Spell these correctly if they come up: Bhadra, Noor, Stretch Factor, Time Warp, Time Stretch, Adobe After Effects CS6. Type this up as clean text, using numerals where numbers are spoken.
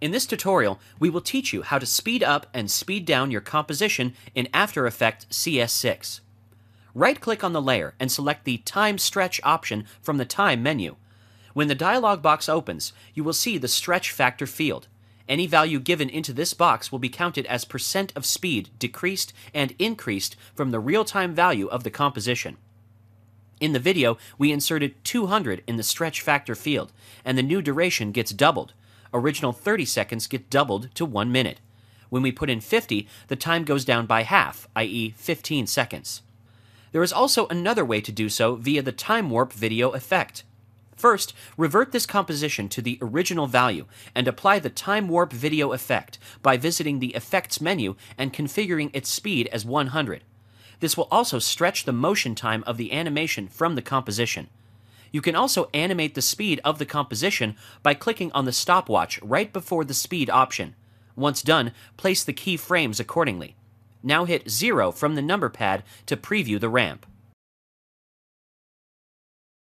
In this tutorial, we will teach you how to speed up and speed down your composition in After Effects CS6. Right-click on the layer and select the Time Stretch option from the Time menu. When the dialog box opens, you will see the Stretch Factor field. Any value given into this box will be counted as percent of speed decreased and increased from the real-time value of the composition. In the video, we inserted 200 in the Stretch Factor field, and the new duration gets doubled. Original 30 seconds get doubled to 1 minute. When we put in 50, the time goes down by half, i.e. 15 seconds. There is also another way to do so via the Time Warp video effect. First, revert this composition to the original value and apply the Time Warp video effect by visiting the Effects menu and configuring its speed as 100. This will also stretch the motion time of the animation from the composition. You can also animate the speed of the composition by clicking on the stopwatch right before the speed option. Once done, place the keyframes accordingly. Now hit 0 from the number pad to preview the ramp.